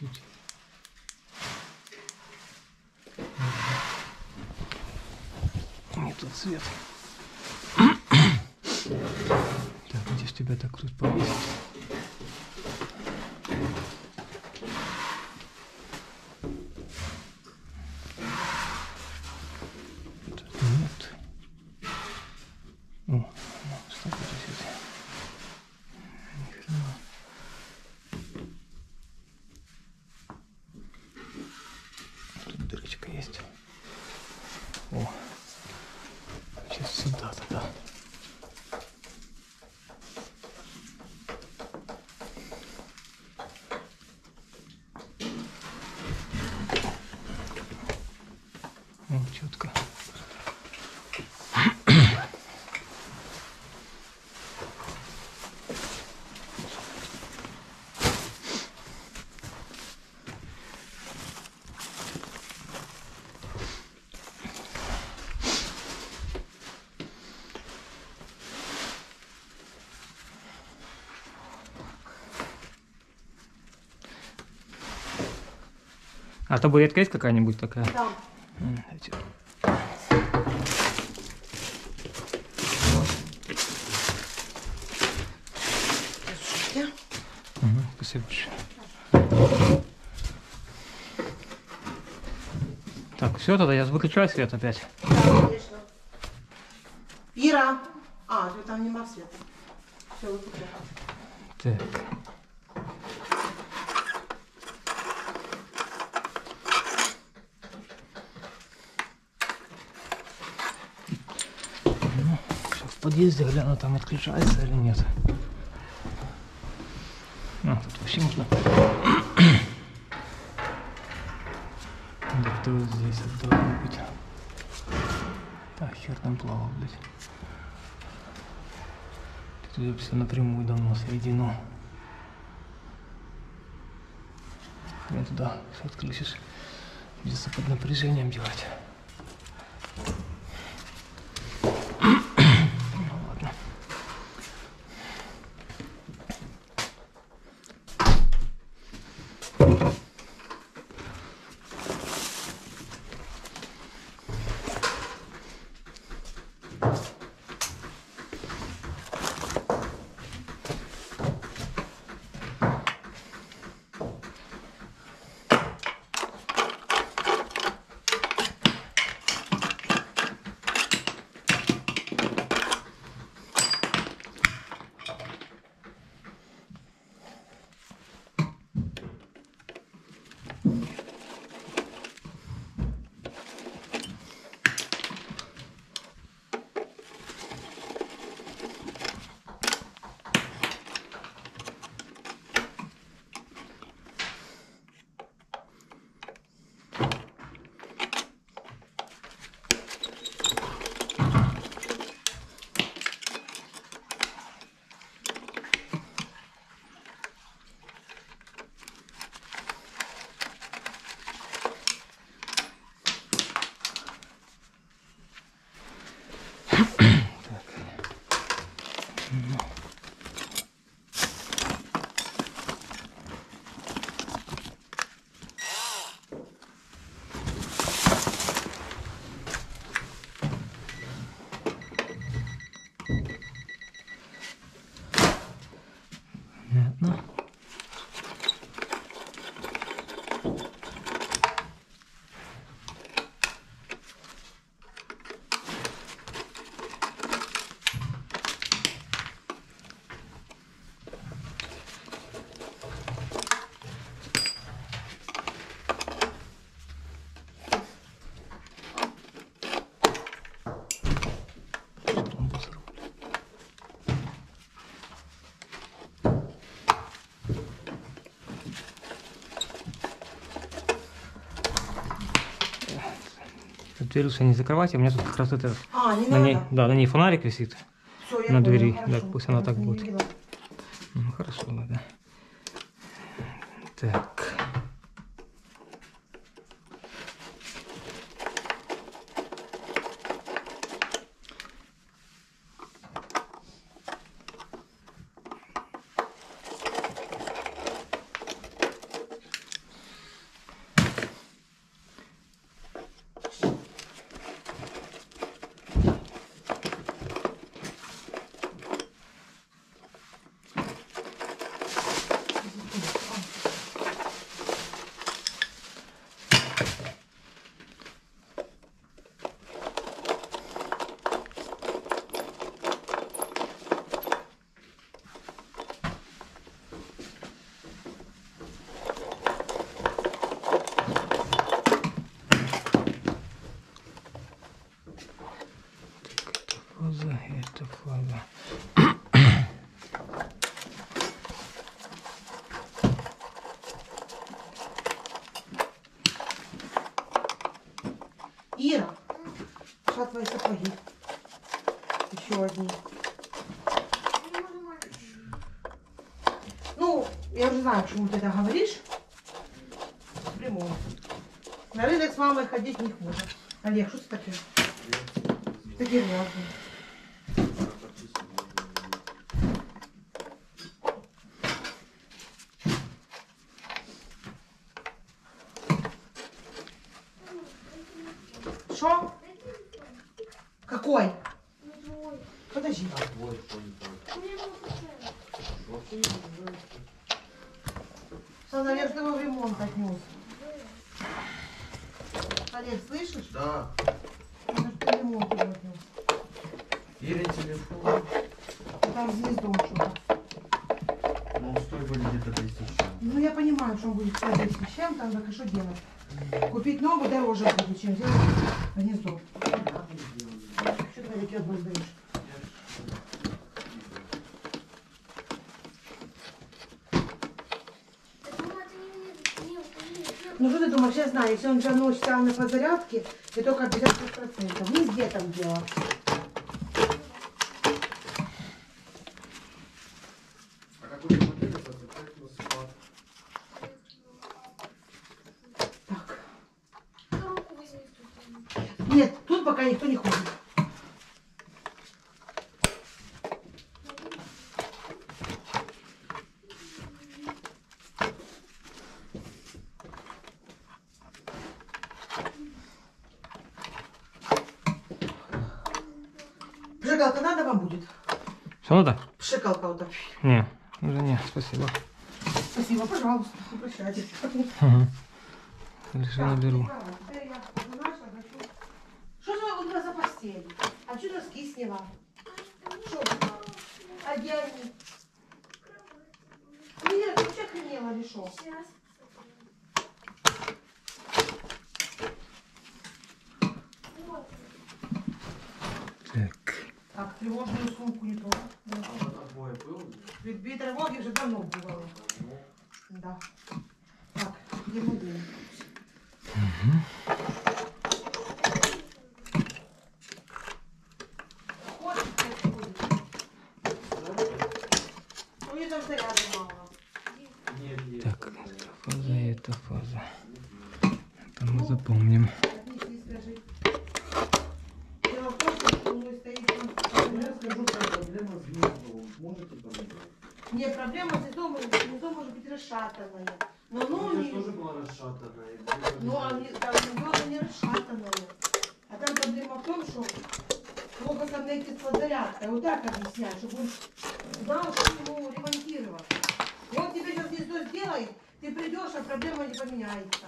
чуть-чуть. Не тот цвет. Так, где ж тебя так тут повесить? Есть. О, сейчас сюда тогда. О, четко. А табуретка есть какая-нибудь такая? Да. Угу, спасибо большое. Так, все, тогда я выключаю свет опять. Да, конечно. Ира! А, ты там нема света. Все, выключай. Так. Подъезде гляну, там отключается или нет. А, тут вообще можно. Да кто здесь должен быть? Так, хер там плавал, блядь. Тут все напрямую давно соединено. Хрен туда все отключишь. Придется под напряжением делать. Дверь лучше не закрывать, у меня тут как раз это... А, не надо. Ней, да, на ней фонарик висит. Все, на двери. Хорошо, да, пусть она так будет. Ну, хорошо, да. Так. Так, ладно. Ира, что твои сапоги? Еще одни. Ну, я уже знаю, почему ты это говоришь. Прямой. На рынок с мамой ходить не хуже. Олег, что ты такое? Ты грязный. Шо? Какой? Подожди. Он, Олег, его в ремонт отнес. Олег, слышишь? Да. Он в ремонт его отнес. Или телефон. Там звезду что-то. Ну, стой будет где-то 200 с чем. Ну, я понимаю, что он будет стоять 200 с чем, там так и что делать. Купить новую дороже будет, чем делать гнездо. Что ты летят воздаешь? Ну что ты думаешь, я знаю, если он за ночь стал на подзарядке, и только 50%. Везде там дело. Нет, тут пока никто не ходит. Пшикалка надо вам будет? Что надо? Пшикалка вот так. Не, уже не, спасибо. Спасибо, пожалуйста, обращайтесь. Угу. Лишь я беру. А что носки сняла? Что? Одеяние. Нет, ты вообще охренела, решил. Сейчас. Так. Так, тревожную сумку не то. Ведь тревоги уже давно бывало. Да. Так, где мы были? Так, эта фаза. Это мы запомним. Не, проблема с гнездом может быть расшатанная. Но ну не... тоже была расшатанная. Ну, а там не расшатанная. А там проблема в том, что плохо коннектит с зарядкой. Вот так объясняю, чтобы он знал, что его ремонтировать. Он тебе сейчас гнездо сделает, ты придешь, а проблема не поменяется.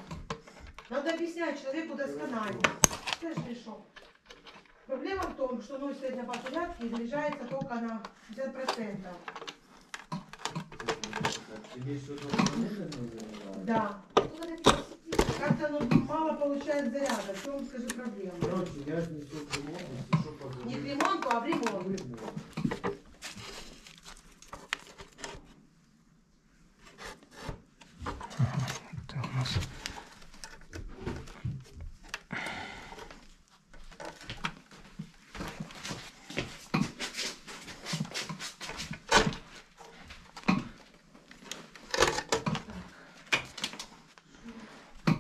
Надо объяснять человеку досконально. Ты же пришел. Проблема в том, что ночь стоит на подзарядке и заряжается только на 50%. Да. Как-то оно мало получает заряда. В чем, скажи, проблема? Короче, я отнесу в ремонт. Не в ремонт, а в ремонт.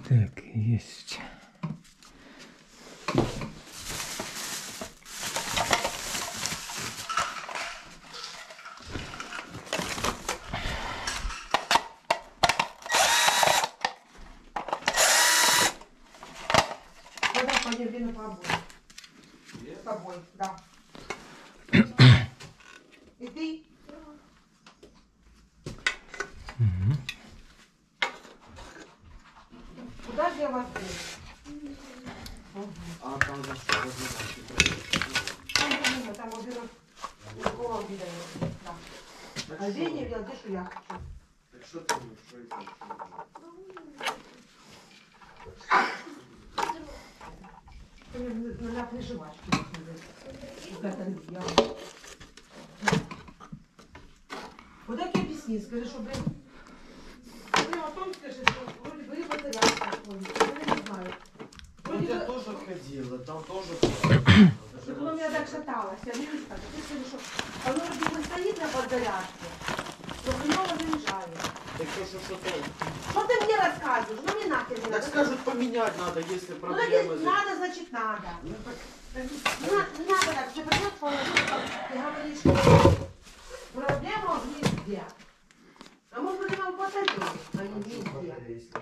Так, есть. Тогда пойдем вену по обоим. По обоим, да. И ты? Я вас вижу. А там за что? Там уберут. Другого убираю. Да. А здесь не делать, что я хочу. Так что ты думаешь, что это? Надо при жвачке. объясни, скажи, что прям о том скажи, что вроде бы и потерялся какой-нибудь, я не знаю. Вроде я тоже ходила, там тоже ходила. Так оно меня так шаталось, я не вижу так. Ты скажи, что оно вроде бы стоит на подзарядке, но хреново заряжает. Так что ты? Что ты мне рассказываешь? Ну не нахер не надо. Так скажут, поменять надо, если проблемы. Ну надо, значит надо. Ну так... Не надо так, что придет, ты говоришь, что проблема везде. А мы проблема в батарее, а не везде.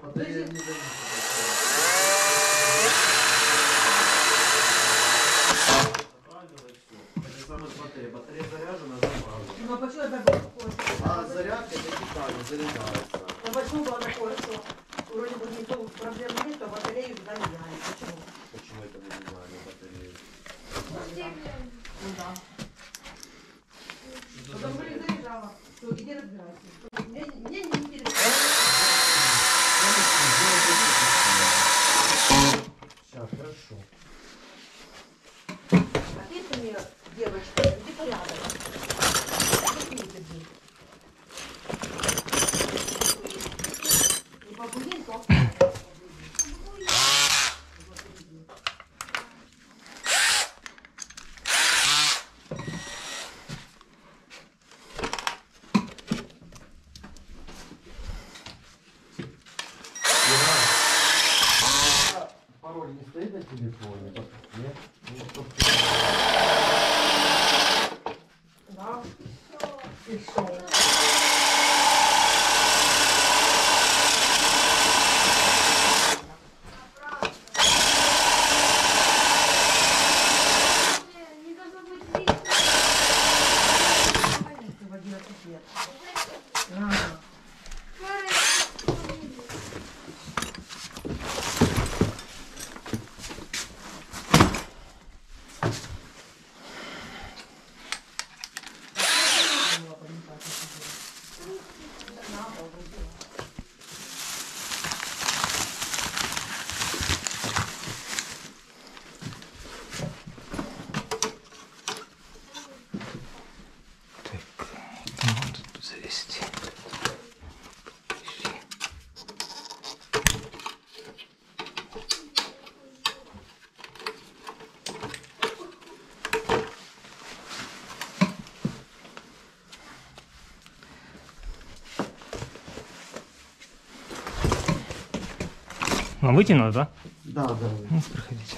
Батарея не заряжена. Батарея заряжена, забавно. Ну а почему это было такое? А зарядка это детально заряжается. А почему было такое, что вроде бы никакого проблем нет, а батарею туда не дали? Почему? Почему это не дали батарею? Ну да. Потом были заезжала. Все, иди разбирайся. Мне не интересно. Сейчас, хорошо. А ты мне, девочка, иди порядок. Не побудин, то... А вытянули, да? Да, да. Ну, проходите.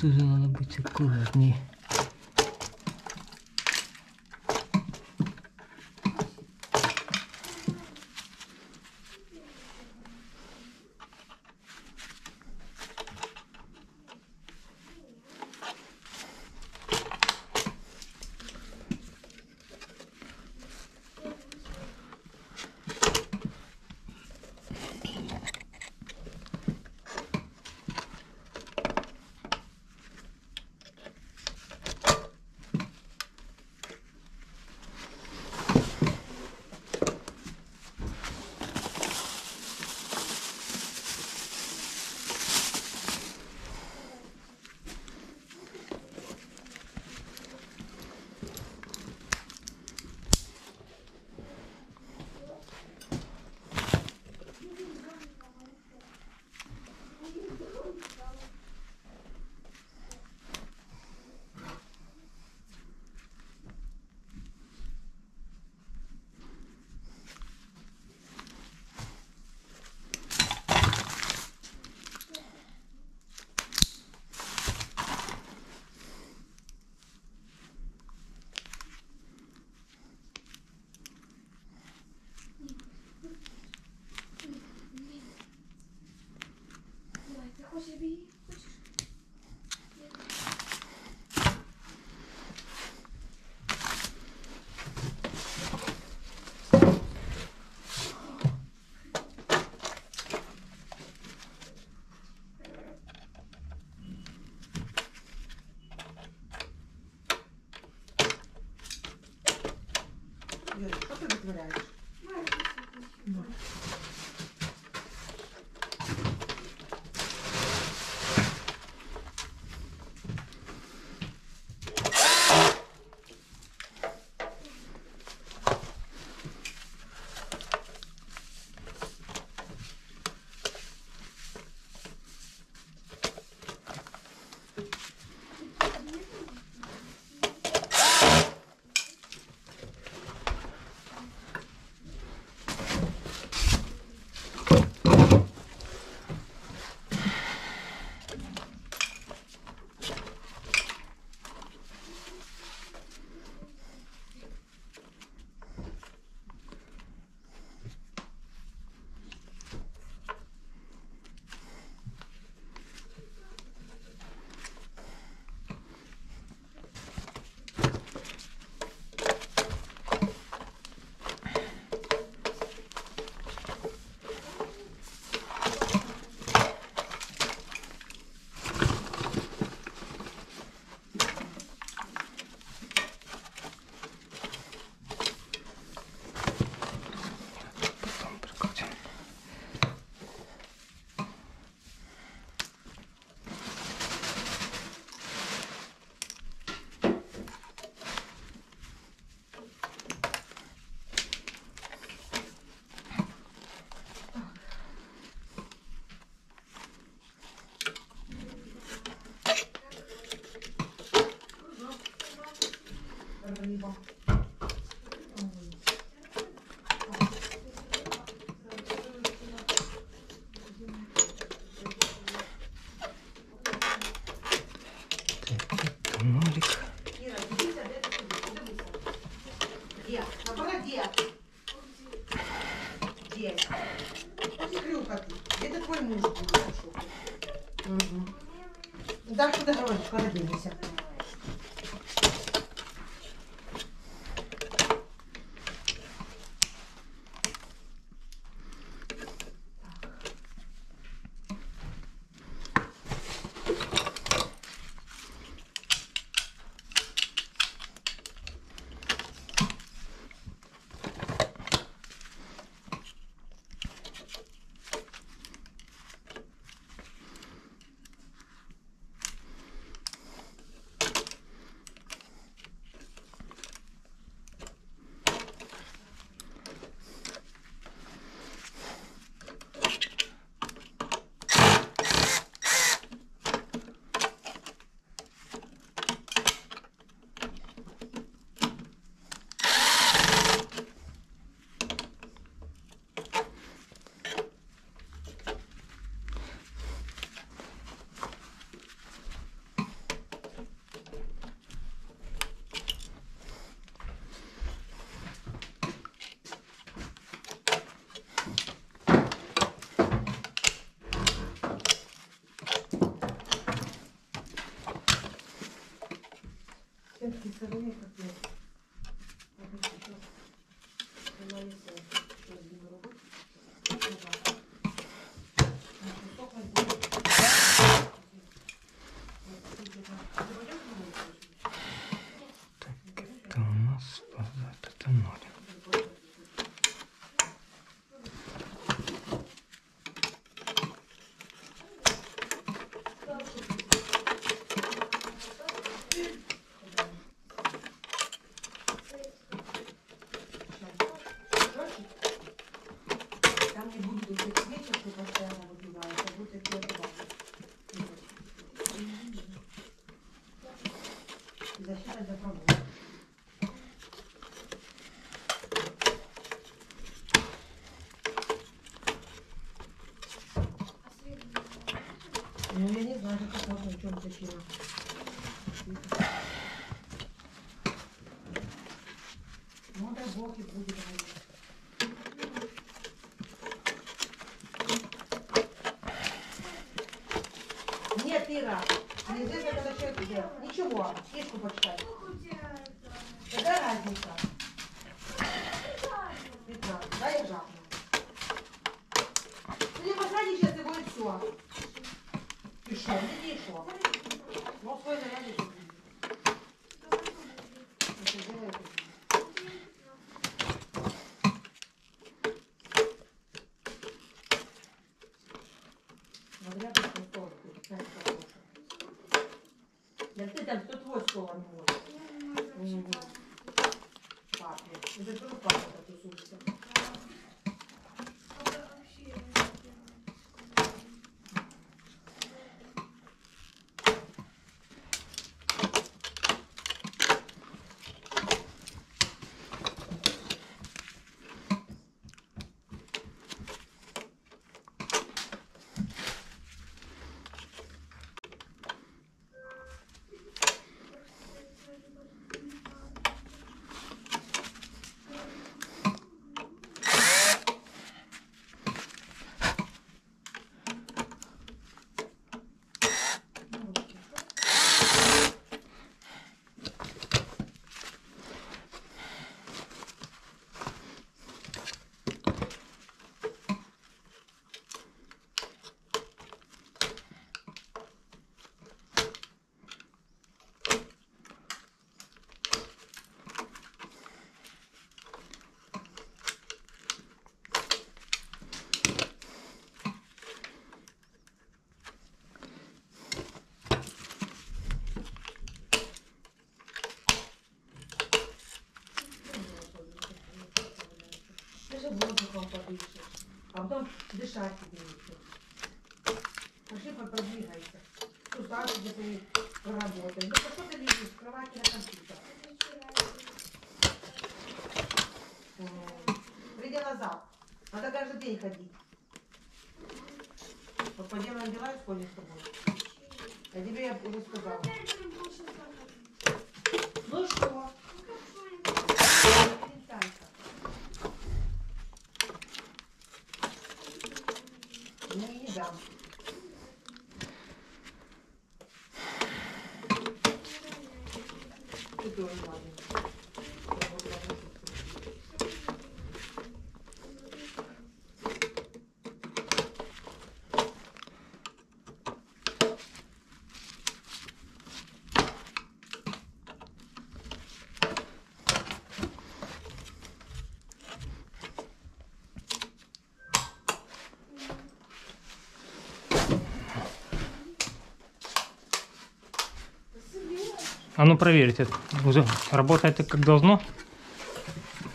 тоже надо быть аккуратнее. Что ты вытворяешь? Да, куда ролик, куда денешься? представляю, как я вот сейчас занимаюсь одним рукой. Так, это у нас вот это ноль. Ну, я не знаю, как можно, в чем причина. Ну, дай бог и будет. Нет, Ира, неизвестно, когда человек делает. Ничего, книжку почитать. Какая разница? Петра, дай я жахну. Мне посадить сейчас и будет все. Ты шо, не шо. Ну, свой зарядник. Говорят, что стол, да ты там, что твой стол, он папе. Это тоже папа, который сумится. Воздухом подышишь, а потом дышать тебе еще. Пошли подвигайся, суставы где ты проработаешь. Да что ты лежишь в кровати на компьютер? Приди назад, надо каждый день ходить. Вот по делам дела исходишь с тобой. А тебе я уже сказала. Ну что? Ты тоже ладно. А ну проверьте, работает как должно.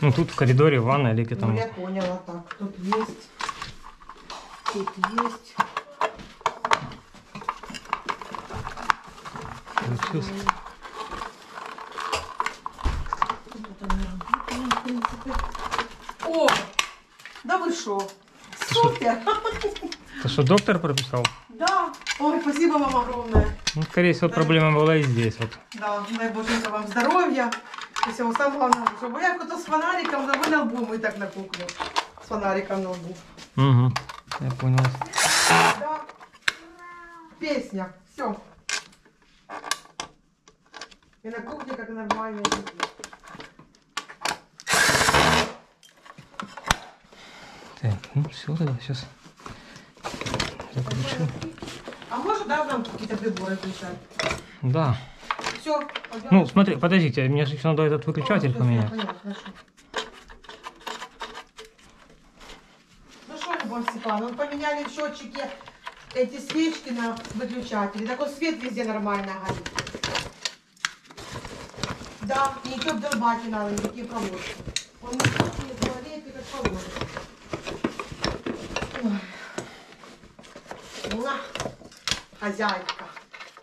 Ну тут в коридоре, в ванной или где-то. Ну, я поняла, так, тут есть, тут есть. Получилось. О, да вы шо? Супер! Это что, доктор прописал? Да. Ой, спасибо вам огромное. Ну, скорее всего, проблема была и здесь. Вот. Да, дай Боженька вам здоровья. И всего самого главного, чтобы я кто-то с фонариком, да вы на лбу, мы так на кукле. С фонариком на лбу. Угу, я понял. Да. Песня, все. И на кухне как нормально сидит. Так, ну все, тогда сейчас заключу. А может, да, нам какие-то приборы включать? Да. Все, пожалуйста. Ну, смотри, подождите, мне же надо этот выключатель поменять. Ну что, Любовь Степановна, мы поменяли в счетчике эти свечки на выключатели. Такой свет везде нормально горит. Да, и ничего долбать не надо, никакие проводки. Он не болеет, и как положено. На, хозяйка.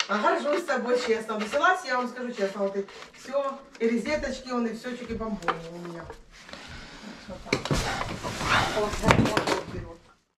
А горжусь собой, честно. Взялась, я вам скажу честно, вот и все, и розеточки, он и все, чики бомбони у меня. Вот так. Вот, вот, вот, вот, вот.